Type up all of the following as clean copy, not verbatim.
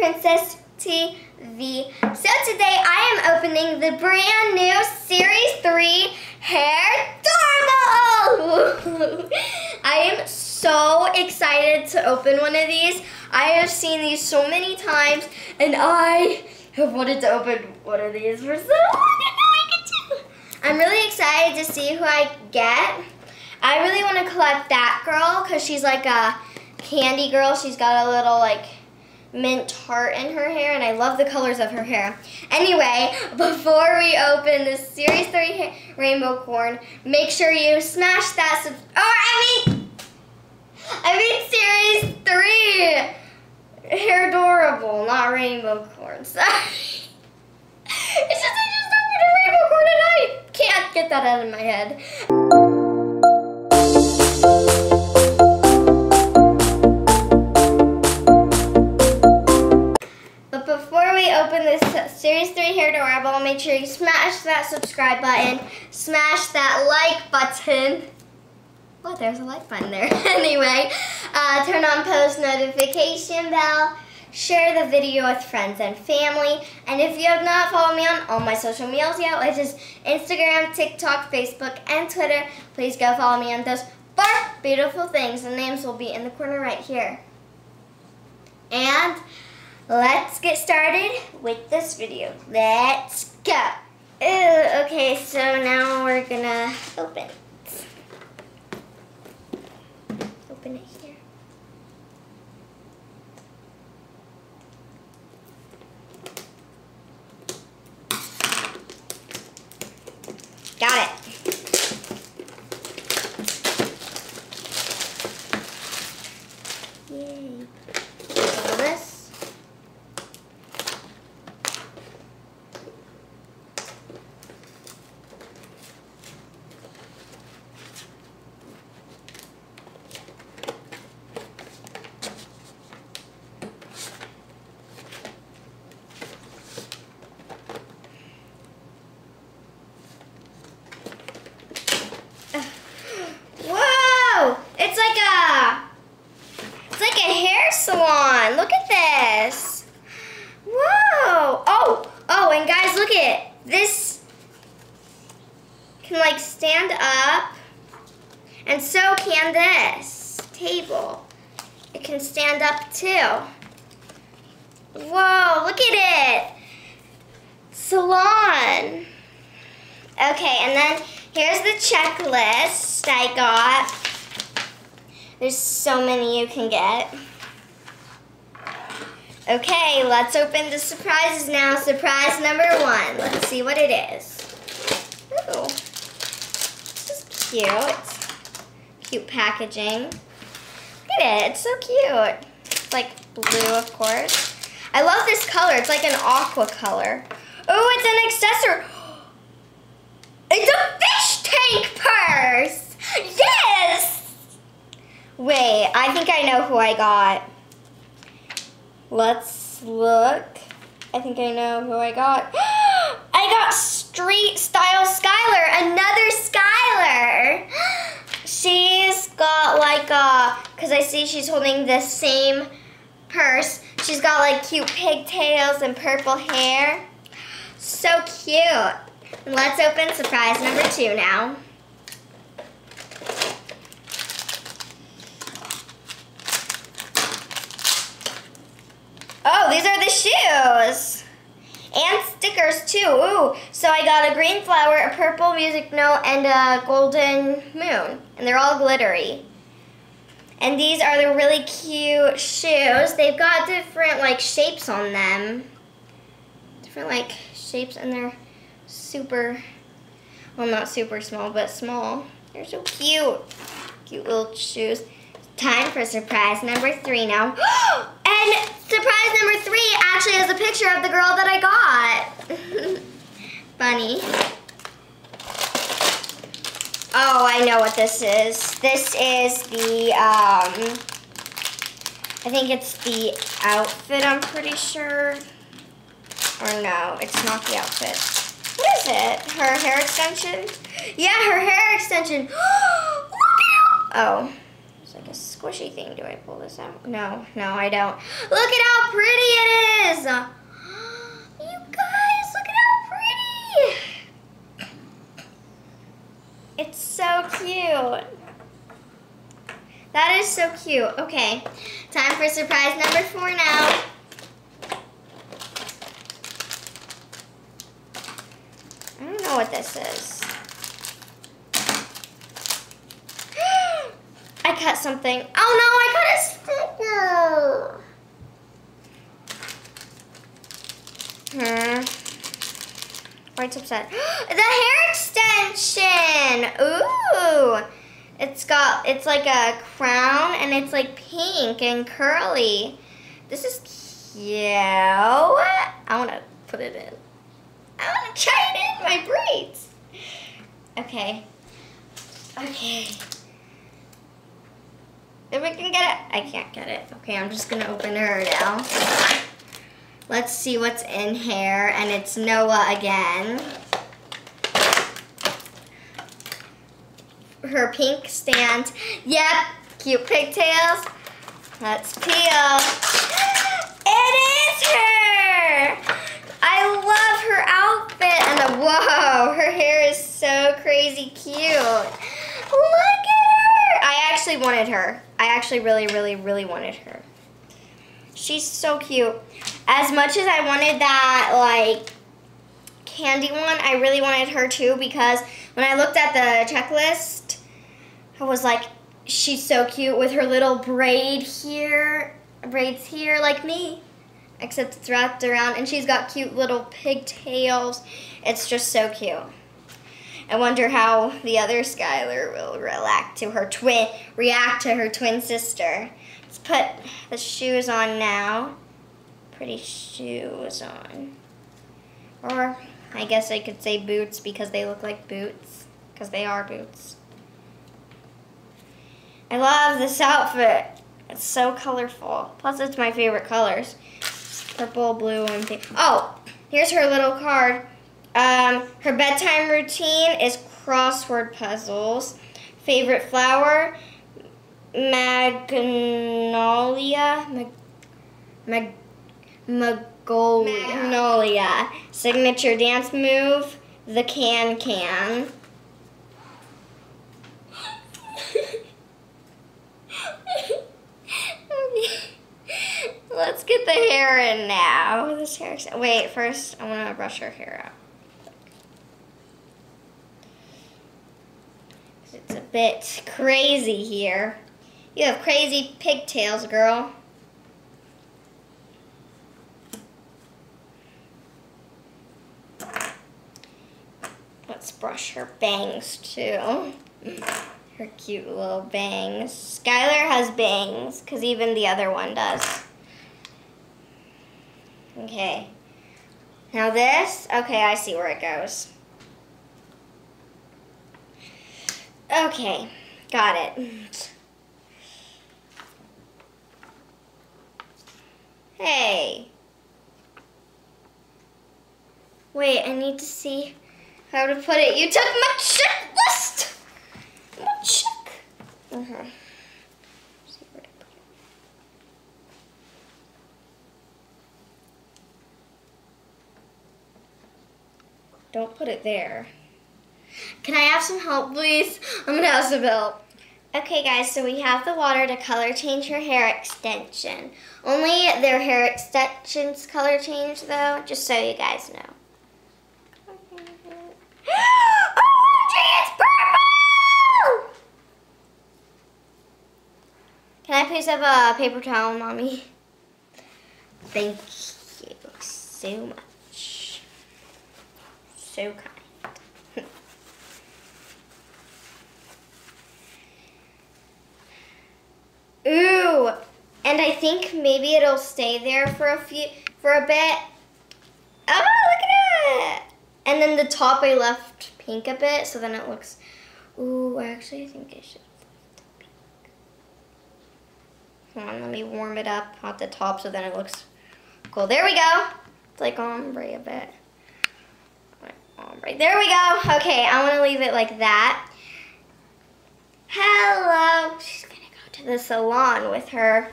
FairyPrincessTV. So today I am opening the brand new Series 3 Hairdorables! I am so excited to open one of these. I have seen these so many times and I have wanted to open one of these for so long. I'm really excited to see who I get. I really want to collect that girl because she's like a candy girl. She's got a little like mint heart in her hair and I love the colors of her hair. Anyway, before we open this Series 3 rainbow corn, make sure you smash that Series 3 Hairdorables, not rainbow corn. Sorry. It's just I just opened a rainbow corn and I can't get that out of my head. Open this Series 3 Hairdorables, make sure you smash that subscribe button, smash that like button. Oh, there's a like button there. Anyway, turn on post notification bell, share the video with friends and family, and if you have not followed me on all my social medias yet, which is Instagram, TikTok, Facebook, and Twitter, please go follow me on those four beautiful things. The names will be in the corner right here. And let's get started with this video. Let's go. Ooh, okay, so now we're gonna open it. Open it here. Got it. Yay. Look at this. Whoa. Oh, and guys, look at it. This can like stand up, and so can this table. It can stand up too. Whoa, look at it. Salon. Okay, and then here's the checklist I got. There's so many you can get. Okay, let's open the surprises now. Surprise number one. Let's see what it is. Ooh, this is cute. Cute packaging. Look at it, it's so cute. It's like blue, of course. I love this color, it's like an aqua color. Oh, it's an accessory. It's a fish tank purse. Yes! Wait, I think I know who I got. Let's look. I think I know who I got. I got Street Style Skylar, another Skylar. She's got like because I see she's holding the same purse. She's got like cute pigtails and purple hair. So cute. Let's open surprise number two now. Oh, these are the shoes and stickers too. Ooh, so I got a green flower, a purple music note, and a golden moon, and they're all glittery. And these are the really cute shoes. They've got different like shapes on them, different like shapes, and they're super, well, not super small, but small. They're so cute, cute little shoes. Time for surprise number three now. And surprise number three actually has a picture of the girl that I got. Funny. Oh, I know what this is. This is the, I think it's the outfit, I'm pretty sure. Or no, it's not the outfit. What is it? Her hair extension? Yeah, her hair extension. Oh. It's like a squishy thing. Do I pull this out? No, no, I don't. Look at how pretty it is! You guys, look at how pretty! It's so cute. That is so cute. Okay, time for surprise number 4 now. I don't know what this is. I cut something. Oh no, I cut a sticker. Oh, it's upset. The hair extension. Ooh. It's like a crown and it's like pink and curly. This is cute. I want to put it in. I want to try it in my braids. Okay. Okay. If we can get it. I can't get it. Okay, I'm just going to open her now. Let's see what's in here. And it's Noah again. Her pink stand. Yep, cute pigtails. Let's peel. It is her! I love her outfit. And the, whoa, her hair is so crazy cute. Look at her! I actually wanted her. I actually really wanted her. She's so cute. As much as I wanted that, like, candy one, I really wanted her too, because when I looked at the checklist, I was like, she's so cute with her little braids here like me, except it's wrapped around, and she's got cute little pigtails. It's just so cute. I wonder how the other Skylar will react to her twin sister. Let's put the shoes on now. Pretty shoes on. Or I guess I could say boots because they look like boots. Because they are boots. I love this outfit. It's so colorful. Plus it's my favorite colors. Purple, blue, and pink. Oh, here's her little card. Her bedtime routine is crossword puzzles. Favorite flower, magnolia. Magnolia. Signature dance move, the can-can. Let's get the hair in now. This hair. Wait, first I want to brush her hair out. It's a bit crazy here. You have crazy pigtails, girl. Let's brush her bangs too. Her cute little bangs. Skylar has bangs, because even the other one does. Okay. Now this, okay, I see where it goes. Okay, got it. Hey. Wait, I need to see how to put it. You took my checklist! My check! Uh-huh. See where to put it. Don't put it there. Can I have some help, please? I'm gonna have some help. Okay, guys, so we have the water to color change her hair extension. Only their hair extensions color change, though, just so you guys know. OMG, it's purple! Can I please have a paper towel, Mommy? Thank you so much. So kind. Ooh, and I think maybe it'll stay there for a bit. Oh, look at it! And then the top I left pink a bit, so then it looks. Ooh, actually, I think I should have left pink. Hold on, let me warm it up at the top, so then it looks cool. There we go. It's like ombre a bit. Ombre. There we go. Okay, I want to leave it like that. Hello. She's gonna go to the salon with her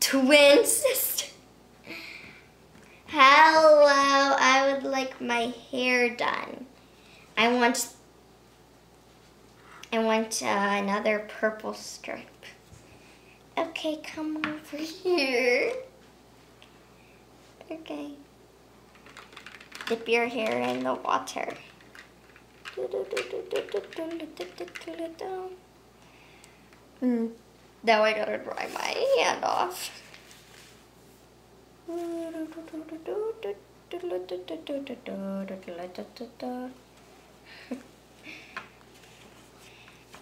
twin sister. Hello, I would like my hair done. I want another purple strip. Okay, come over here. Okay. Dip your hair in the water. Now I gotta dry my hand off.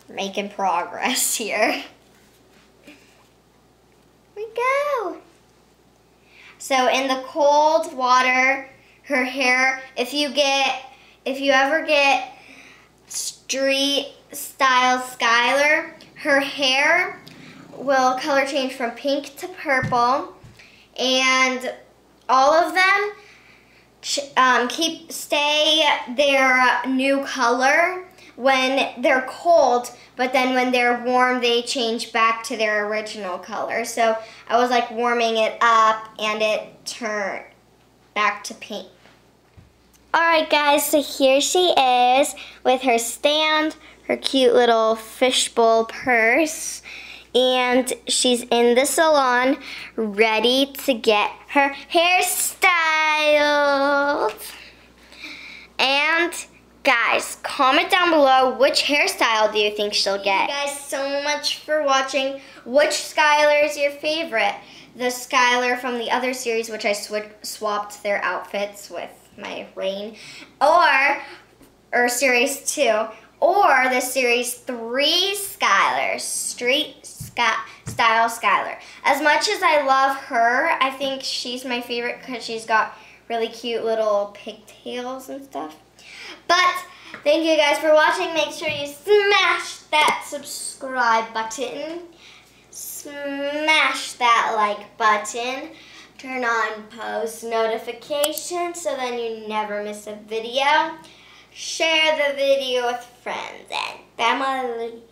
Making progress here. We go. So in the cold water, her hair, if you ever get Street Style Skylar, her hair will color change from pink to purple, and all of them stay their new color when they're cold, but then when they're warm, they change back to their original color. So I was like warming it up and it turned back to pink. Alright guys, so here she is with her stand, her cute little fishbowl purse, and she's in the salon ready to get her hair styled. And guys, comment down below which hairstyle do you think she'll get. Thank you guys so much for watching. Which Skylar is your favorite? The Skylar from the other series, which I swapped their outfits with my rain, or series 2, or the series 3 Skylar, Street Style Skylar. As much as I love her, I think she's my favorite because she's got really cute little pigtails and stuff. But thank you guys for watching. Make sure you smash that subscribe button. Smash that like button. Turn on post notifications so then you never miss a video. Share the video with friends and family.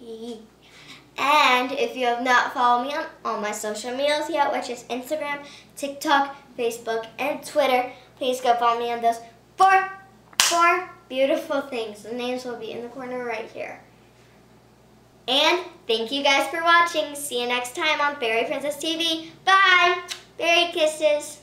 And if you have not followed me on all my social medias yet, which is Instagram, TikTok, Facebook, and Twitter, please go follow me on those four beautiful things. The names will be in the corner right here. And thank you guys for watching. See you next time on Fairy Princess TV. Bye! Fairy kisses.